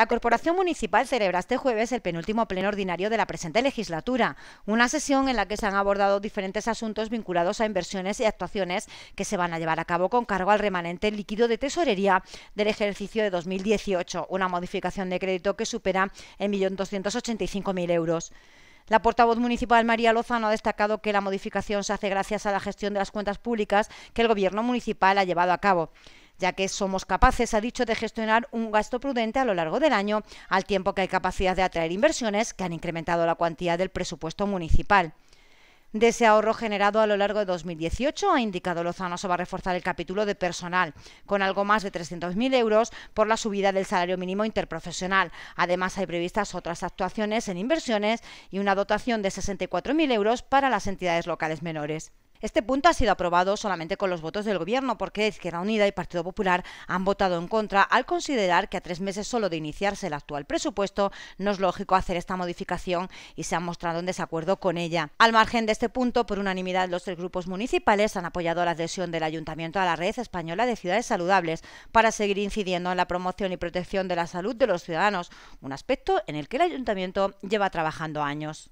La Corporación Municipal celebra este jueves el penúltimo pleno ordinario de la presente legislatura, una sesión en la que se han abordado diferentes asuntos vinculados a inversiones y actuaciones que se van a llevar a cabo con cargo al remanente líquido de tesorería del ejercicio de 2018, una modificación de crédito que supera 1.285.000 euros. La portavoz municipal María Lozano ha destacado que la modificación se hace gracias a la gestión de las cuentas públicas que el Gobierno municipal ha llevado a cabo, ya que somos capaces, ha dicho, de gestionar un gasto prudente a lo largo del año, al tiempo que hay capacidad de atraer inversiones que han incrementado la cuantía del presupuesto municipal. De ese ahorro generado a lo largo de 2018, ha indicado Lozano, se va a reforzar el capítulo de personal, con algo más de 300.000 euros por la subida del salario mínimo interprofesional. Además, hay previstas otras actuaciones en inversiones y una dotación de 64.000 euros para las entidades locales menores. Este punto ha sido aprobado solamente con los votos del Gobierno, porque Izquierda Unida y Partido Popular han votado en contra al considerar que a 3 meses solo de iniciarse el actual presupuesto no es lógico hacer esta modificación y se han mostrado en desacuerdo con ella. Al margen de este punto, por unanimidad los 3 grupos municipales han apoyado la adhesión del Ayuntamiento a la Red Española de Ciudades Saludables para seguir incidiendo en la promoción y protección de la salud de los ciudadanos, un aspecto en el que el Ayuntamiento lleva trabajando años.